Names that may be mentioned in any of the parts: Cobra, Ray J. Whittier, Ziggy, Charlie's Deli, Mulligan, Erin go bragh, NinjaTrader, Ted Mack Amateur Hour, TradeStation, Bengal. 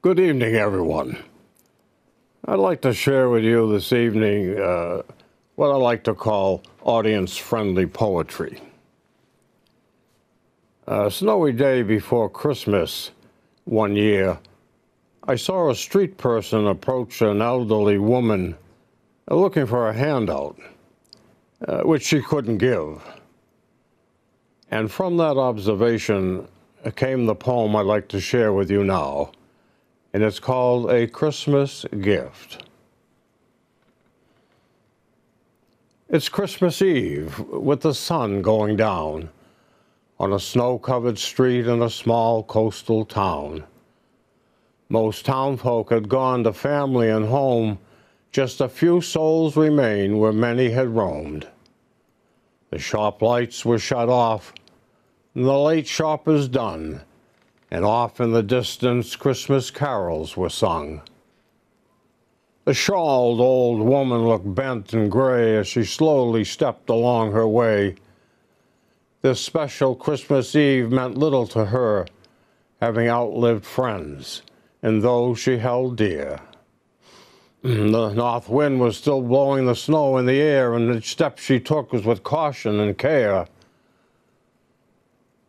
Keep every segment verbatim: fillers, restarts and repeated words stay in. Good evening, everyone. I'd like to share with you this evening uh, what I like to call audience-friendly poetry. A snowy day before Christmas one year, I saw a street person approach an elderly woman looking for a handout, uh, which she couldn't give. And from that observation came the poem I'd like to share with you now, and it's called A Christmas Gift. It's Christmas Eve, with the sun going down on a snow-covered street in a small coastal town. Most townfolk had gone to family and home. Just a few souls remained where many had roamed. The shop lights were shut off, and the late shoppers done, and off in the distance Christmas carols were sung. The shawled old woman looked bent and gray as she slowly stepped along her way. This special Christmas Eve meant little to her, having outlived friends and those she held dear. The north wind was still blowing the snow in the air, and the step she took was with caution and care.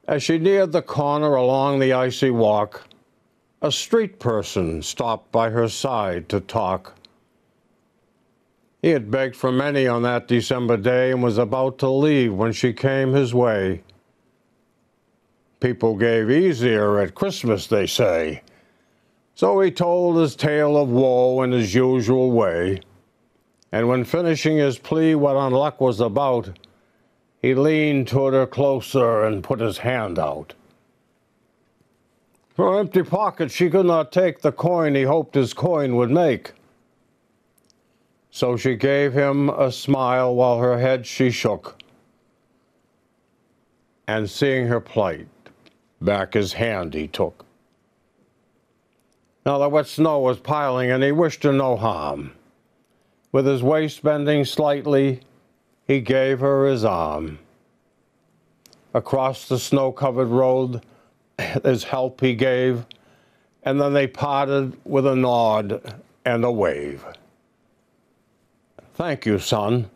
As she neared the corner along the icy walk, a street person stopped by her side to talk. He had begged for many on that December day and was about to leave when she came his way. People gave easier at Christmas, they say. So he told his tale of woe in his usual way, and when finishing his plea what unluck was about, he leaned toward her closer and put his hand out. From her empty pocket she could not take the coin he hoped his coin would make. So she gave him a smile while her head she shook, and seeing her plight, back his hand he took. Now the wet snow was piling, and he wished her no harm. With his waist bending slightly, he gave her his arm. Across the snow-covered road, his help he gave, and then they parted with a nod and a wave. Thank you, son.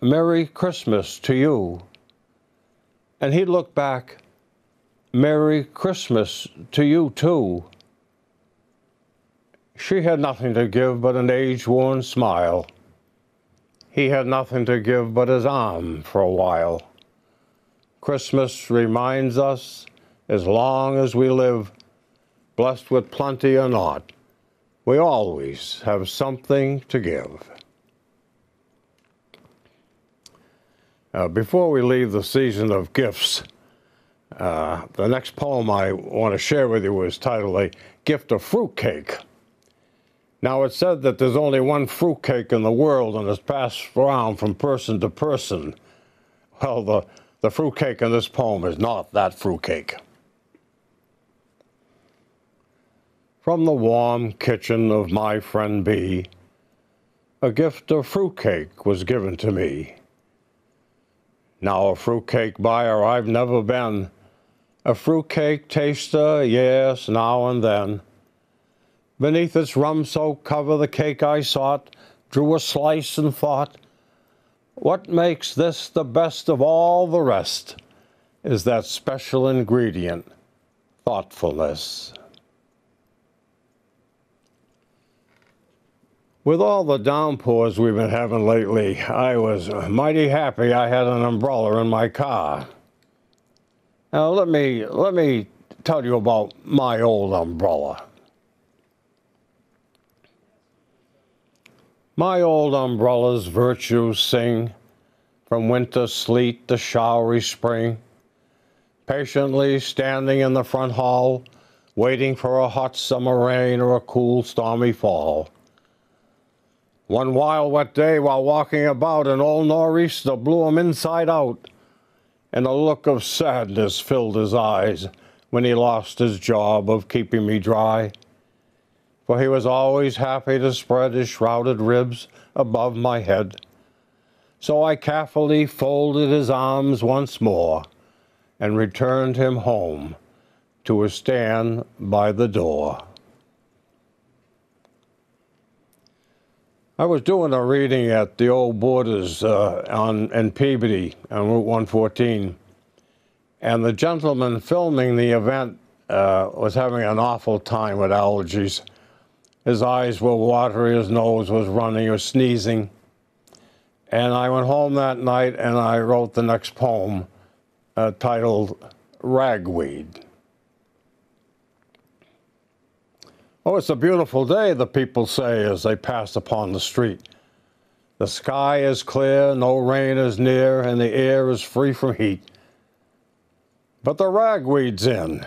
Merry Christmas to you. And he looked back. Merry Christmas to you, too. She had nothing to give but an age-worn smile. He had nothing to give but his arm for a while. Christmas reminds us, as long as we live, blessed with plenty or not, we always have something to give. Uh, before we leave the season of gifts, uh, the next poem I want to share with you is titled A Gift of Fruitcake. Now, it's said that there's only one fruitcake in the world, and it's passed around from person to person. Well, the, the fruitcake in this poem is not that fruitcake. From the warm kitchen of my friend B, a gift of fruitcake was given to me. Now, a fruitcake buyer I've never been, a fruitcake taster, yes, now and then. Beneath its rum-soaked cover the cake I sought, drew a slice and thought, what makes this the best of all the rest is that special ingredient, thoughtfulness. With all the downpours we've been having lately, I was mighty happy I had an umbrella in my car. Now let me, let me tell you about my old umbrella. My old umbrella's virtues sing, from winter sleet to showery spring, patiently standing in the front hall, waiting for a hot summer rain or a cool stormy fall. One wild wet day while walking about, an old nor'easter blew him inside out, and a look of sadness filled his eyes when he lost his job of keeping me dry. For he was always happy to spread his shrouded ribs above my head. So I carefully folded his arms once more and returned him home to his stand by the door. I was doing a reading at the old Borders uh, on in Peabody on Route one fourteen, and the gentleman filming the event uh, was having an awful time with allergies. His eyes were watery, his nose was running, he was sneezing. And I went home that night and I wrote the next poem uh, titled Ragweed. Oh, it's a beautiful day, the people say as they pass upon the street. The sky is clear, no rain is near, and the air is free from heat. But the ragweed's in,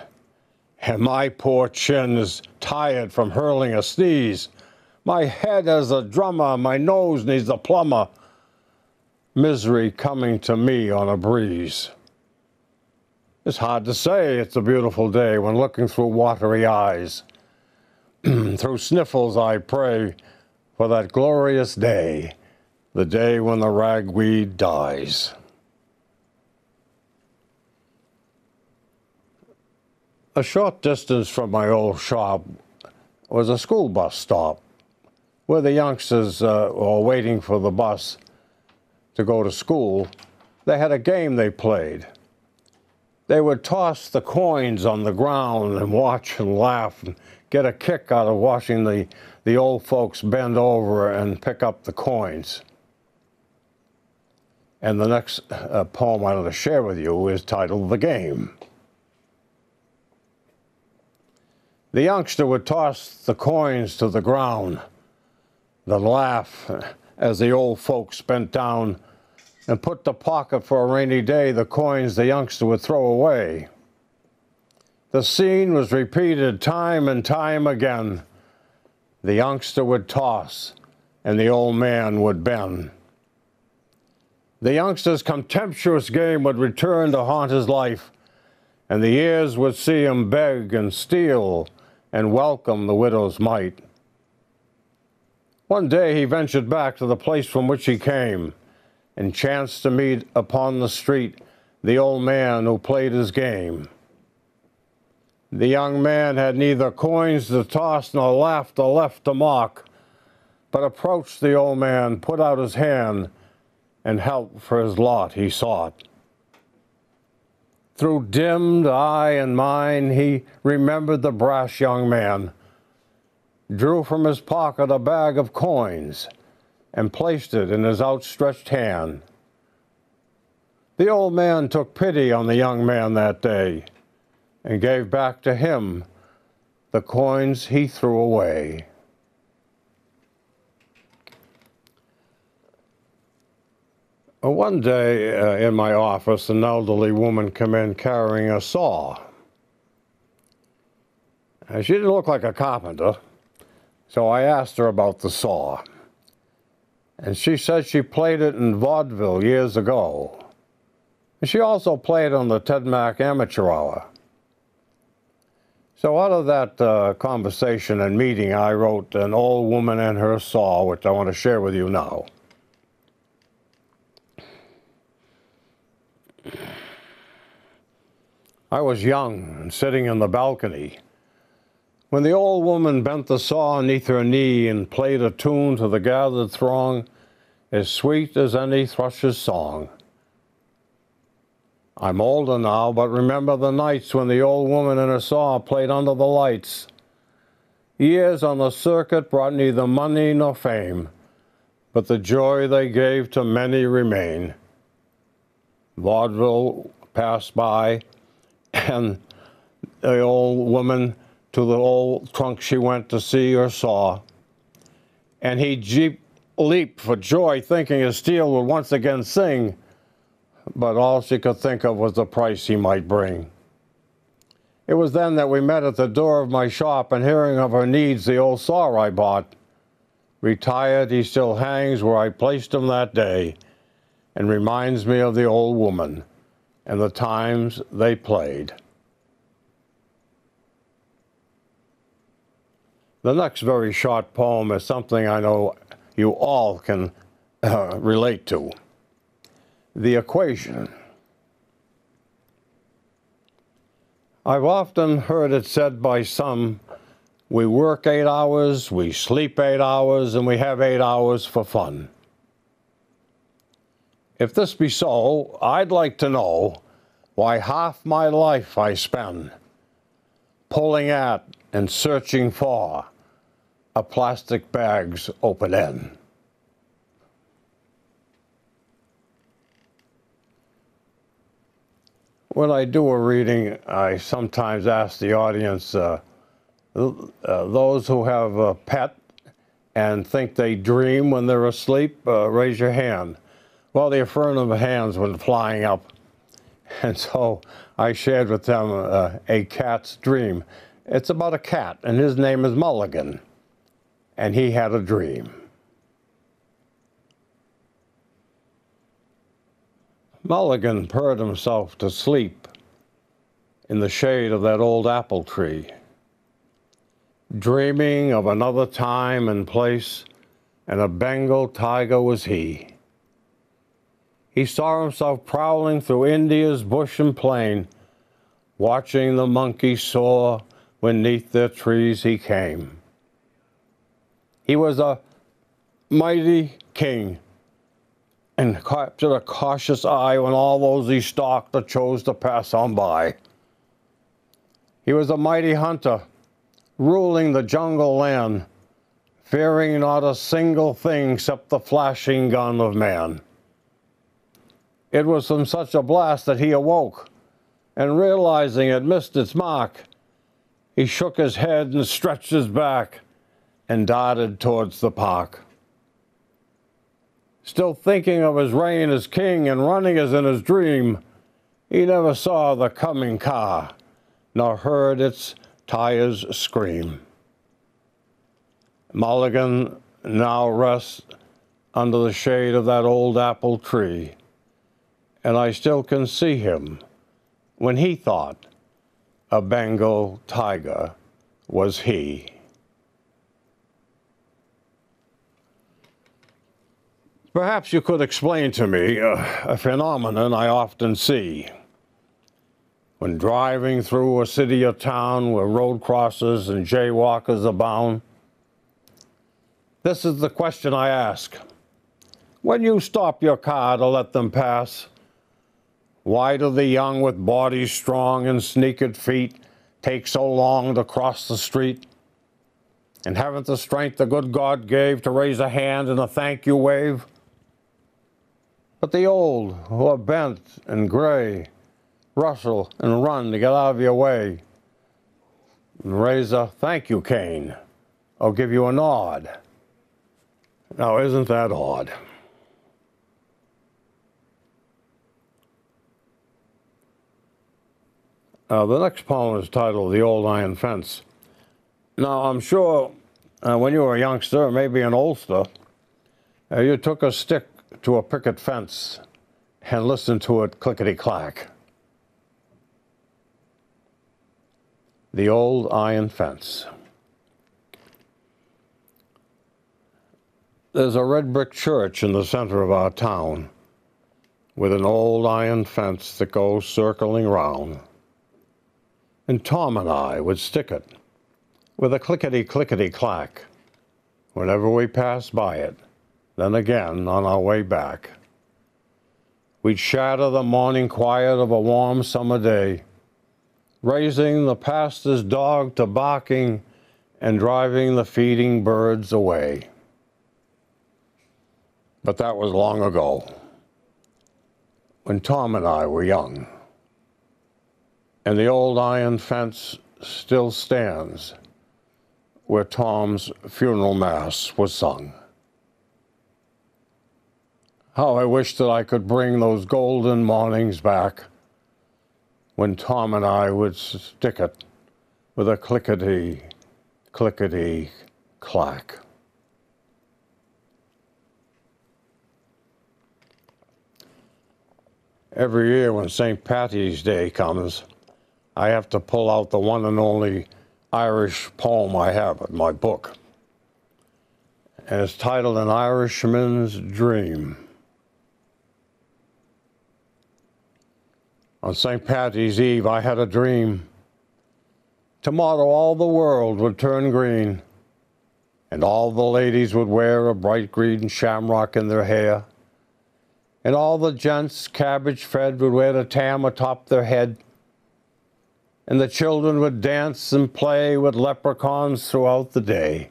and my poor chin is tired from hurling a sneeze. My head is a drummer, my nose needs a plumber. Misery coming to me on a breeze. It's hard to say it's a beautiful day when looking through watery eyes. Through sniffles I pray for that glorious day, the day when the ragweed dies. A short distance from my old shop was a school bus stop where the youngsters uh, were waiting for the bus to go to school. They had a game they played. They would toss the coins on the ground and watch and laugh and get a kick out of watching the, the old folks bend over and pick up the coins. And the next uh, poem I want to share with you is titled The Game. The youngster would toss the coins to the ground, then laugh as the old folks bent down and put the pocket for a rainy day the coins the youngster would throw away. The scene was repeated time and time again. The youngster would toss, and the old man would bend. The youngster's contemptuous game would return to haunt his life, and the years would see him beg and steal and welcome the widow's mite. One day he ventured back to the place from which he came and chanced to meet upon the street the old man who played his game. The young man had neither coins to toss nor laughter left to mock, but approached the old man, put out his hand, and help for his lot he sought. Through dimmed eye and mind he remembered the brash young man, drew from his pocket a bag of coins, and placed it in his outstretched hand. The old man took pity on the young man that day, and gave back to him the coins he threw away. One day uh, in my office, an elderly woman came in carrying a saw. Uh, she didn't look like a carpenter, so I asked her about the saw. And she said she played it in vaudeville years ago. And she also played on the Ted Mack Amateur Hour. So out of that uh, conversation and meeting, I wrote An Old Woman and Her Saw, which I want to share with you now. I was young and sitting in the balcony when the old woman bent the saw neath her knee and played a tune to the gathered throng as sweet as any thrush's song. I'm older now, but remember the nights when the old woman and her saw played under the lights. Years on the circuit brought neither money nor fame, but the joy they gave to many remain. Vaudeville passed by, and the old woman to the old trunk she went to see her saw, and he jeep, leaped for joy, thinking his steel would once again sing, but all she could think of was the price he might bring. It was then that we met at the door of my shop, and hearing of her needs, the old saw I bought. Retired, he still hangs where I placed him that day, and reminds me of the old woman and the times they played. The next very short poem is something I know you all can uh, relate to. The Equation. I've often heard it said by some We work eight hours, we sleep eight hours, and we have eight hours for fun. If this be so, I'd like to know why half my life I spend pulling at and searching for a plastic bag's open end. When I do a reading, I sometimes ask the audience, uh, uh, those who have a pet and think they dream when they're asleep, uh, raise your hand. Well, the affirmative hands went flying up. And so I shared with them uh, a cat's dream. It's about a cat, and his name is Mulligan. And he had a dream. Mulligan purred himself to sleep in the shade of that old apple tree, dreaming of another time and place, and a Bengal tiger was he. He saw himself prowling through India's bush and plain, watching the monkeys soar when neath their trees he came. He was a mighty king, and captured a cautious eye when all those he stalked or chose to pass on by. He was a mighty hunter, ruling the jungle land, fearing not a single thing except the flashing gun of man. It was from such a blast that he awoke, and realizing it missed its mark, he shook his head and stretched his back and darted towards the park. Still thinking of his reign as king and running as in his dream, he never saw the coming car, nor heard its tires scream. Mulligan now rests under the shade of that old apple tree, and I still can see him when he thought a Bengal tiger was he. Perhaps you could explain to me uh, a phenomenon I often see. When driving through a city or town where road crossers and jaywalkers abound, this is the question I ask. When you stop your car to let them pass, why do the young with bodies strong and sneakered feet take so long to cross the street? And haven't the strength the good God gave to raise a hand and a thank you wave? But the old, who are bent and gray, rustle and run to get out of your way, and raise a thank you cane, or give you a nod. Now, isn't that odd? Uh, the next poem is titled "The Old Iron Fence." Now, I'm sure uh, when you were a youngster, maybe an oldster, uh, you took a stick to a picket fence and listened to it clickety-clack. The old iron fence. There's a red brick church in the center of our town with an old iron fence that goes circling round. And Tom and I would stick it with a clickety-clickety-clack whenever we passed by it. Then again, on our way back, we'd shatter the morning quiet of a warm summer day, raising the pastor's dog to barking and driving the feeding birds away. But that was long ago, when Tom and I were young, and the old iron fence still stands where Tom's funeral mass was sung. How I wish that I could bring those golden mornings back, when Tom and I would stick it with a clickety, clickety, clack. Every year when Saint Paddy's Day comes, I have to pull out the one and only Irish poem I have in my book. And it's titled "An Irishman's Dream." On Saint Paddy's Eve, I had a dream. Tomorrow all the world would turn green, and all the ladies would wear a bright green shamrock in their hair, and all the gents, cabbage fed, would wear a tam atop their head, and the children would dance and play with leprechauns throughout the day.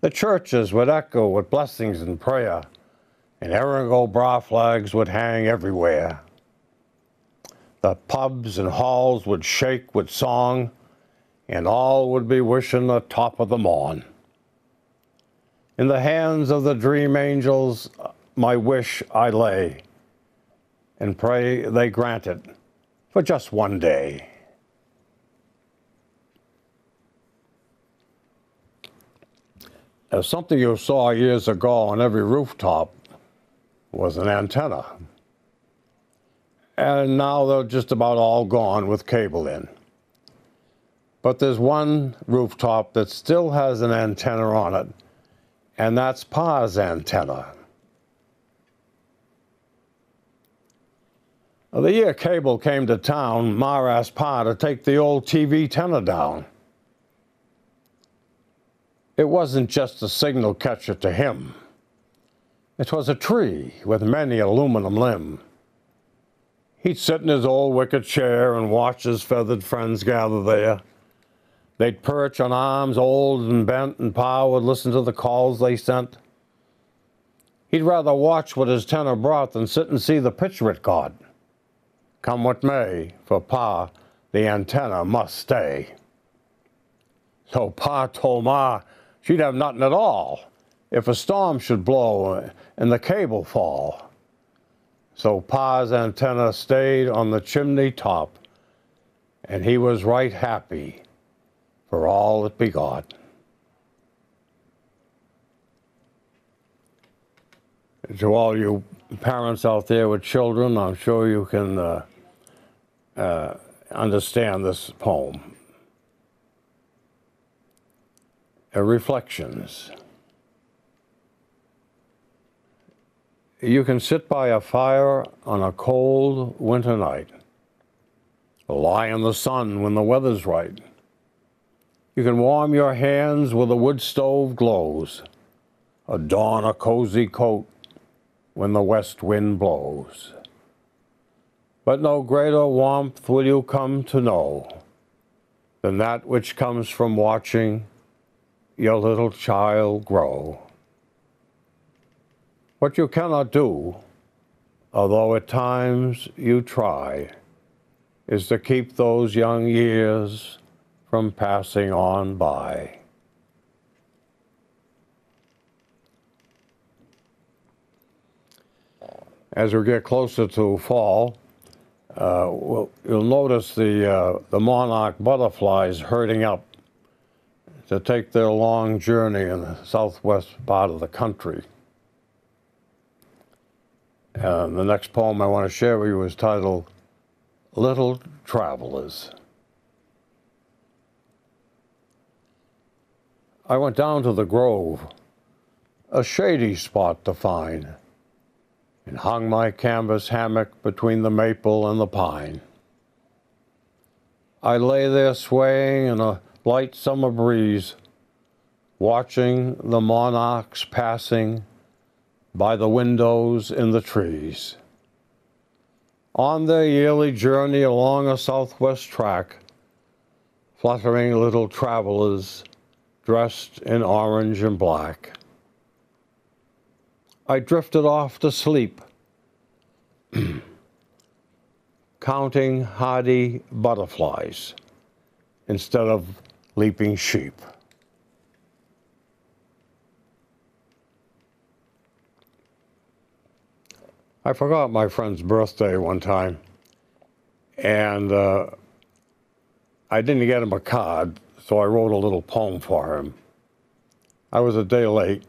The churches would echo with blessings and prayer, and Erin go bragh flags would hang everywhere. The pubs and halls would shake with song, and all would be wishing the top of the morn. In the hands of the dream angels my wish I lay, and pray they grant it for just one day. As something you saw years ago on every rooftop was an antenna. And now they're just about all gone with cable in. But there's one rooftop that still has an antenna on it, and that's Pa's antenna. The year cable came to town, Ma asked Pa to take the old T V antenna down. It wasn't just a signal catcher to him. It was a tree with many aluminum limbs. He'd sit in his old wicker chair and watch his feathered friends gather there. They'd perch on arms old and bent, and Pa would listen to the calls they sent. He'd rather watch what his tenor brought than sit and see the picture it got. Come what may, for Pa, the antenna must stay. So Pa told Ma she'd have nothing at all if a storm should blow and the cable fall. So Pa's antenna stayed on the chimney top, and he was right happy for all it begot. To all you parents out there with children, I'm sure you can uh, uh, understand this poem. Uh, reflections. You can sit by a fire on a cold winter night, lie in the sun when the weather's right. You can warm your hands where the wood stove glows, adorn a cozy coat when the west wind blows. But no greater warmth will you come to know than that which comes from watching your little child grow. What you cannot do, although at times you try, is to keep those young years from passing on by. As we get closer to fall, uh, we'll, you'll notice the, uh, the monarch butterflies herding up to take their long journey in the southwest part of the country. Uh, the next poem I want to share with you is titled, Little Travelers. I went down to the grove, a shady spot to find, and hung my canvas hammock between the maple and the pine. I lay there swaying in a light summer breeze, watching the monarchs passing by the windows in the trees. On their yearly journey along a southwest track, fluttering little travelers dressed in orange and black. I drifted off to sleep, counting hardy butterflies instead of leaping sheep. I forgot my friend's birthday one time, and uh, I didn't get him a card, so I wrote a little poem for him. I was a day late,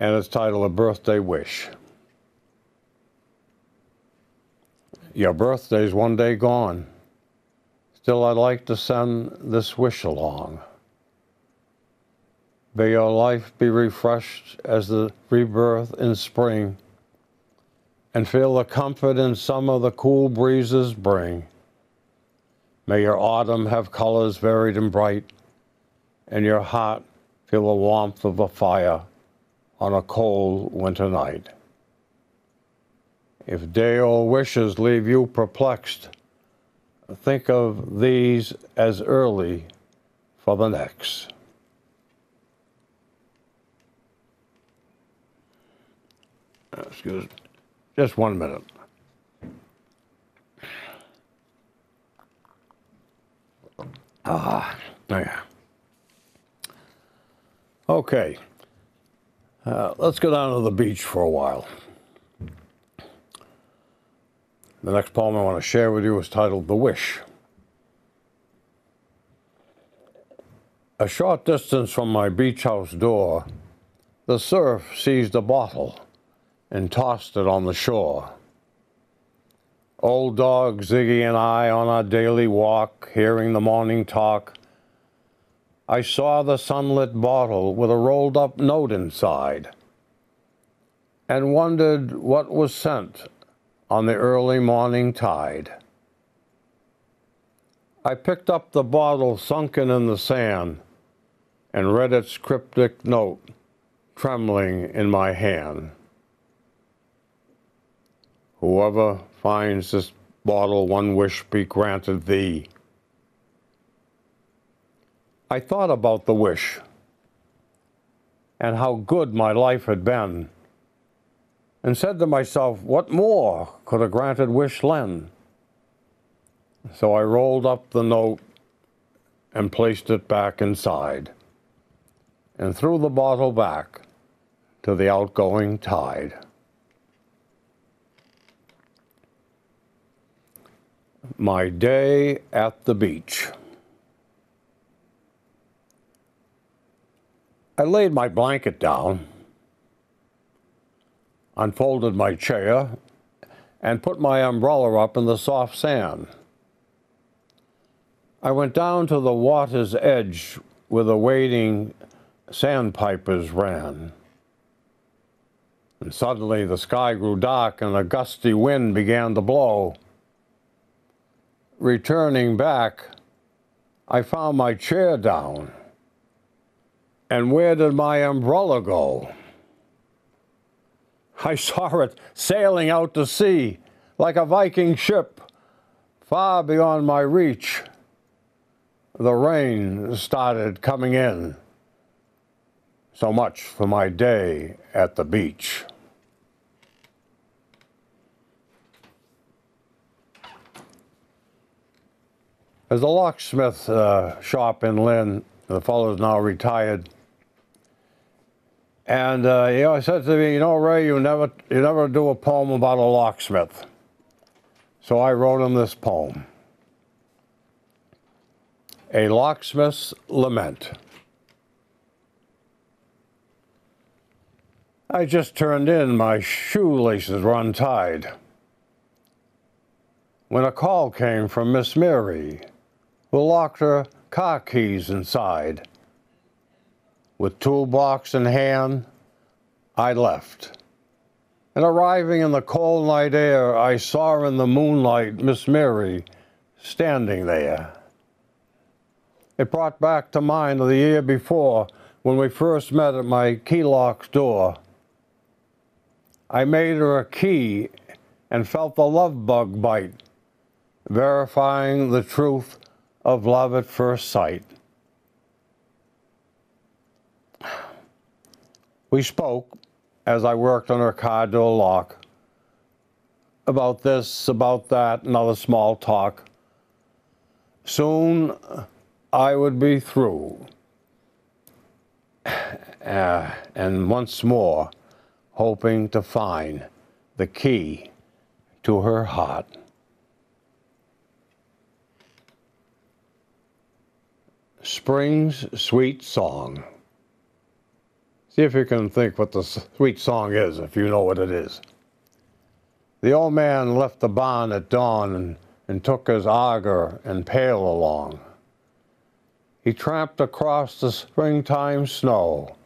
and it's titled, A Birthday Wish. Your birthday's one day gone. Still, I'd like to send this wish along. May your life be refreshed as the rebirth in spring, and feel the comfort in summer the cool breezes bring. May your autumn have colors varied and bright, and your heart feel the warmth of a fire on a cold winter night. If day-old wishes leave you perplexed, think of these as early for the next. Excuse me, just one minute. Ah, yeah. Okay, uh, let's go down to the beach for a while. The next poem I want to share with you is titled The Wish. A short distance from my beach house door, the surf seized a bottle and tossed it on the shore. Old dog Ziggy and I on our daily walk, hearing the morning talk, I saw the sunlit bottle with a rolled up note inside and wondered what was sent on the early morning tide. I picked up the bottle sunken in the sand and read its cryptic note trembling in my hand. Whoever finds this bottle, one wish be granted thee. I thought about the wish and how good my life had been, and said to myself, what more could a granted wish lend? So I rolled up the note and placed it back inside, and threw the bottle back to the outgoing tide. My day at the beach. I laid my blanket down, unfolded my chair, and put my umbrella up in the soft sand. I went down to the water's edge where the wading sandpipers ran. And suddenly the sky grew dark and a gusty wind began to blow. Returning back, I found my chair down. And where did my umbrella go? I saw it sailing out to sea like a Viking ship, far beyond my reach. The rain started coming in. So much for my day at the beach. There's a locksmith uh, shop in Lynn. The fellow's now retired, and uh, he always said to me, "You know, Ray, you never, you never do a poem about a locksmith." So I wrote him this poem: A Locksmith's Lament. I just turned in; my shoelaces were untied when a call came from Miss Mary, who locked her car keys inside. With toolbox in hand, I left. And arriving in the cold night air, I saw in the moonlight Miss Mary standing there. It brought back to mind the year before when we first met at my key lock's door. I made her a key and felt the love bug bite, verifying the truth of love at first sight. We spoke, as I worked on her car door lock, about this, about that, and other small talk. Soon I would be through, uh, and once more hoping to find the key to her heart. Spring's Sweet Song. See if you can think what the sweet song is, if you know what it is. The old man left the barn at dawn and, and took his auger and pail along. He tramped across the springtime snow,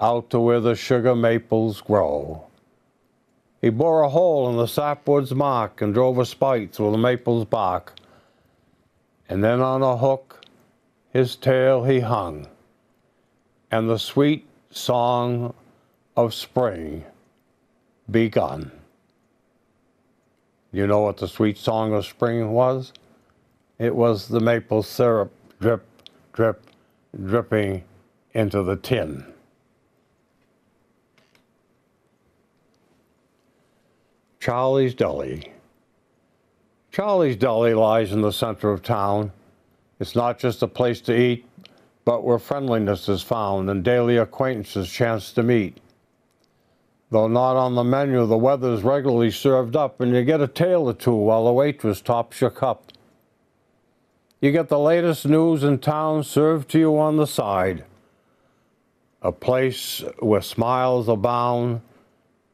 out to where the sugar maples grow. He bore a hole in the sapwood's mark and drove a spike through the maple's bark, and then on a hook his tail he hung, and the sweet song of spring begun. You know what the sweet song of spring was? It was the maple syrup drip, drip, dripping into the tin. Charlie's Deli. Charlie's Deli lies in the center of town. It's not just a place to eat, but where friendliness is found and daily acquaintances chance to meet. Though not on the menu, the weather's regularly served up, and you get a tale or two while the waitress tops your cup. You get the latest news in town served to you on the side. A place where smiles abound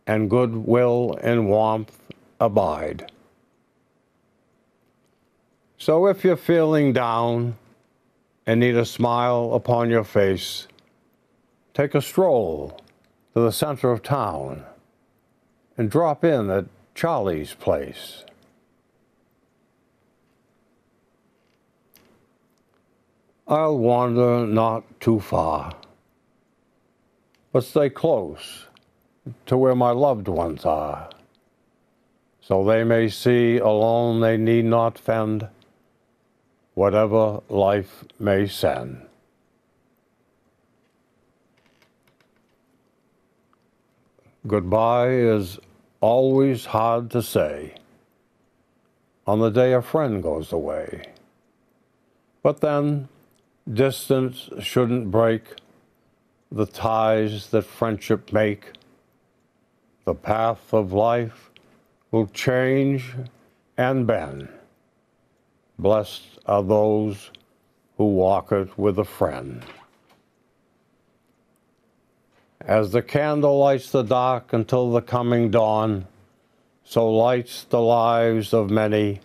and goodwill and warmth abide. So if you're feeling down and need a smile upon your face, take a stroll to the center of town and drop in at Charlie's place. I'll wander not too far, but stay close to where my loved ones are, so they may see alone they need not fend whatever life may send. Goodbye is always hard to say on the day a friend goes away, but then distance shouldn't break the ties that friendship make. The path of life will change and bend. Blessed are those who walk it with a friend. As the candle lights the dark until the coming dawn, so lights the lives of many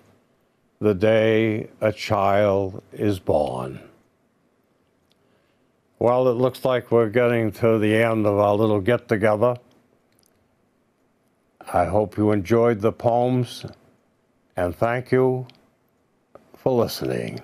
the day a child is born. Well, it looks like we're getting to the end of our little get-together. I hope you enjoyed the poems, and thank you for listening.